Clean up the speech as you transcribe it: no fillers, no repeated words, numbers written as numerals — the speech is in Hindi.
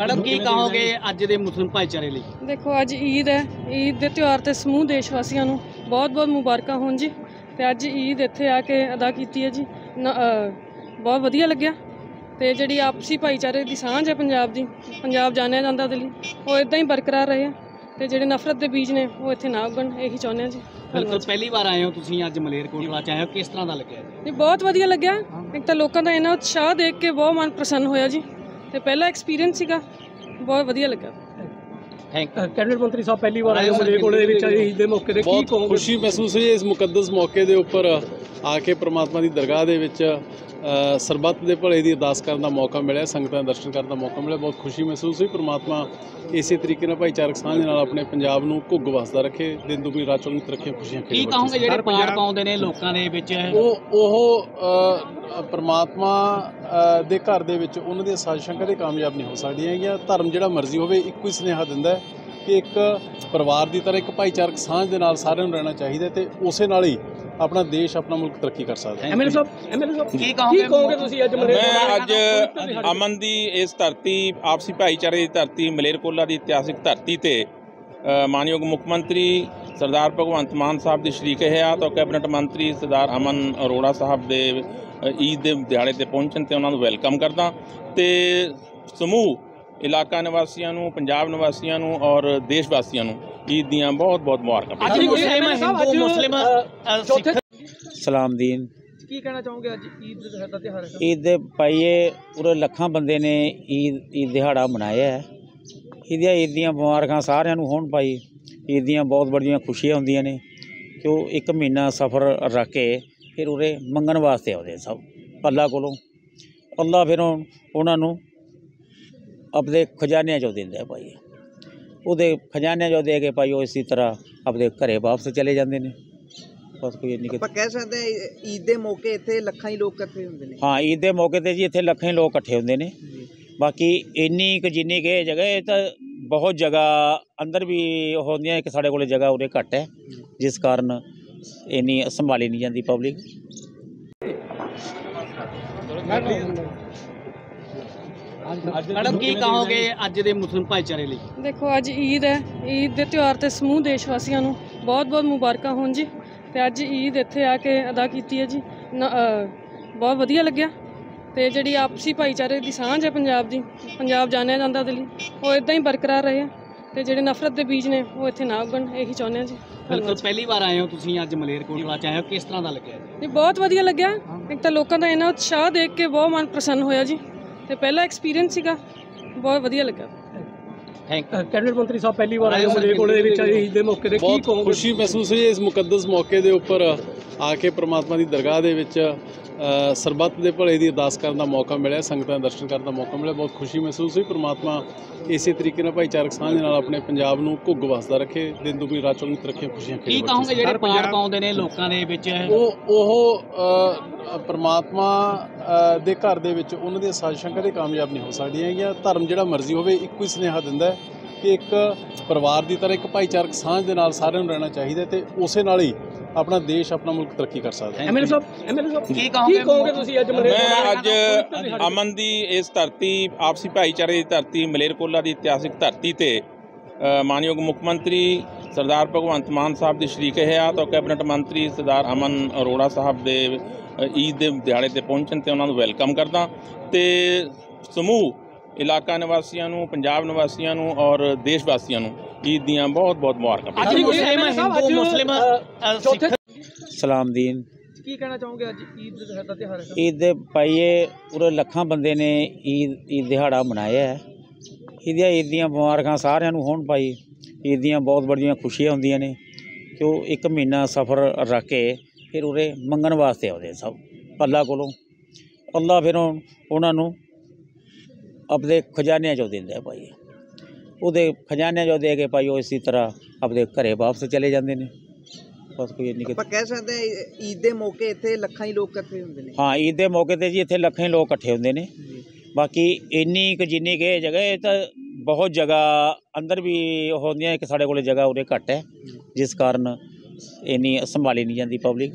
मैडम की कहोगे अज के मुस्लिम भाईचारे लिए? देखो अज ईद है, ईद के त्यौहार से समूह देशवासियों बहुत बहुत मुबारक हो जी। तो अज ईद इत्थे आके अदा की है जी, बहुत वधिया लग्या। तो जी आपसी भाईचारे की सांझ है पंजाब की, पंजाब जाने जाता दिल्ली वो इदा ही बरकरार रहे। तो जो नफरत के बीज ने वो इतने ना उगन, यही चाहते हैं जी। बिल्कुल पहली बार आए हो तुसीं अज मलेरकोटला आए हो, किस तरह का लग्या? जी बहुत वधिया लग्या। एक तो लोगों का इन्ना उत्साह देख के बहुत मन प्रसन्न होया जी। तो पहला एक्सपीरियंस सीगा, बहुत वधिया लग्या। कैबिनेट मंत्री साहब पहली बार आए मलेरकोटला दे विच, ईद दे मौके ते की कहोगे? खुशी महसूस हुई इस मुकद्दस मौके दे उपर आके परमात्मा दी दरगाह दे विच सरबत दे भले दी अरदास करन दा मौका मिलिया, संगतां दा दर्शन करन दा मौका मिलिया, बहुत खुशी महसूस हुई। परमात्मा इसे तरीके नाल भाईचारक सांझ नाल अपने पंजाब नूं घुग वसदा रखे, दिन दुगनी रात चौगुनी तरक्की खुशियां। की कहोगे जिहड़े पार पाउंदे ने लोकां दे विच, ओह परमात्मा दे घर दे विच उन्हां दी साजिशां कदे कामयाब नहीं हो सकदियां हैगियां। धर्म जिहड़ा मर्जी होवे इक्को ही सुनेहा दिंदा है कि एक परिवार दी तरह एक भाईचारक सांझ दे नाल सारेयां नूं रहना चाहीदा ते उसे नाल ही अपना देश अपना मुल्क तरक्की कर सकता है। मैं अज अमन की इस धरती, आपसी भाईचारे की धरती, मलेरकोला की इतिहासिक धरती से मानयोग मुख्यमंत्री सरदार भगवंत मान साहब की शरीक हयात और कैबिनेट मंत्री सरदार अमन अरोड़ा साहब के ईद के दिहाड़े पर पहुँचन तो उन्होंने वैलकम करदा। तो समूह इलाका निवासियों, पंजाब निवासियों और देशवासियों ईद दियाँ बहुत बहुत मुबारक। सलाम दीन, की कहना चाहोगे आज ईद दा त्यौहार? ईद पाइए पूरे लखां बंदे ने ईद दिहाड़ा मनाया है। ईद दियाँ मुबारक सारियां नूं होण पाई। ईद दियाँ बहुत बड़ियां खुशियां हुंदियां ने कि वो एक महीना सफर रख के फिर उरे मंगण वास्ते आउंदे सब अल्लाह कोलों। अल्लाह फिर उन्हां नूं अपने खजाने चों दिंदा है भाई, ਉਹਦੇ ਖਜ਼ਾਨੇ जो दे के भाई वो इसी तरह अपने घरें वापस चले जाते हैं। बस कोई नहीं कह सकते। ईद के मौके इतने लखां ही लोग इकट्ठे होंगे? हाँ ईद के मौके पर जी इतने लखां ही लोग इकट्ठे होंगे ने। बाकी इन्नी जिन्नी के जगह तो बहुत जगह अंदर भी होंदियां, एक साढ़े कोल जगह उरे घट है जिस कारण इन्नी संभाली नहीं जाती पब्लिक। मैडम की कहोगे अज के मुस्लिम भाईचारे लिए? देखो अज ईद है, ईद के त्यौहार से समूह देशवासियों बहुत बहुत मुबारक हो जी। तो अज ईद इत्थे आके अदा की है जी, बहुत वधिया लग्या। तो जी आपसी भाईचारे की सांझ है पंजाब की, पंजाब जाने जाता दिल्ली वो इदा ही बरकरार रहे। तो जो नफरत के बीज ने वो इतने ना उगन, यही चाहते हैं जी। बिल्कुल पहली बार आए हो तुसीं अज मलेरकोटला आए हो, किस तरह का लग्या? जी बहुत वधिया लग्या। एक तो लोगों का इन्ना उत्साह देख के बहुत मन प्रसन्न होया जी। तो पहला एक्सपीरियंस सीगा, बहुत वधिया लग्या। कैबिनेट मंत्री साहब पहली बार आए मलेरकोटला दे विच, ईद दे मौके ते की कहोगे? खुशी महसूस हुई इस मुकद्दस मौके दे उपर आके परमात्मा दी दरगाह दे विच सरबत दे भले दी अरदास करन दा मौका मिलिया, संगतां दा दर्शन करन दा मौका मिलिया, बहुत खुशी महसूस हुई। परमात्मा इसे तरीके नाल भाईचारक सांझ नाल अपने पंजाब नूं घुग वसदा रखे, दिन दुगनी रात चौगुनी तरक्की खुशियां। की कहोगे जिहड़े पार पाउंदे ने लोकां दे विच, ओह परमात्मा दे घर दे विच उन्हां दी साजिशां कदे कामयाब नहीं हो सकदियां हैगियां। धर्म जिहड़ा मर्जी होवे इक्को ही सुनेहा दिंदा है कि एक परिवार दी तरह एक भाईचारक सांझ दे नाल सारियां नूं रहना चाहीदा ते उसे नाल ही अपना देश अपना मुल्क तरक्की कर सकता है। मैं अज अमन की इस धरती, आपसी भाईचारे की धरती, मलेरकोला की इतिहासिक धरती से मानयोग मुख्यमंत्री सरदार भगवंत मान साहब की शरीक हयात और कैबिनेट मंत्री सरदार अमन अरोड़ा साहब के ईद के दिहाड़े पर पहुँचन तो उन्होंने वैलकम करदा। तो समूह इलाका निवासियों, पंजाब निवासियों और देशवासियों ईद दियाँ बहुत बहुत मुबारक। सलाम दीन, की कहना चाहोगे आज ईद दा त्यौहार? ईद पाइए पूरे लखां बंदे ने ईद दिहाड़ा मनाया है। ईद दियाँ मुबारक सारियां नूं होण पाई। ईद दियाँ बहुत बड़ियां खुशियां हुंदियां ने कि वो एक महीना सफर रख के फिर उरे मंगण वास्ते आउंदे सब अल्लाह कोलों। अल्लाह फिर उन्हां नूं अपने खजाने चो दिंदा है भाई, वो खजाने चो दे के भाई वो इसी तरह अपने घरें वापस चले जाते हैं। बस कोई नहीं कह सकते। ईद के मौके इतने लखां ही लोग इकट्ठे होंगे? हाँ ईद के मौके पर जी इतने लखां ही लोग इकट्ठे होंगे ने। बाकी इन्नी जिन्नी के जगह तो बहुत जगह अंदर भी होंदियां, एक साढ़े कोल जगह उरे घट है जिस कारण इन्नी संभाली नहीं जाती पब्लिक।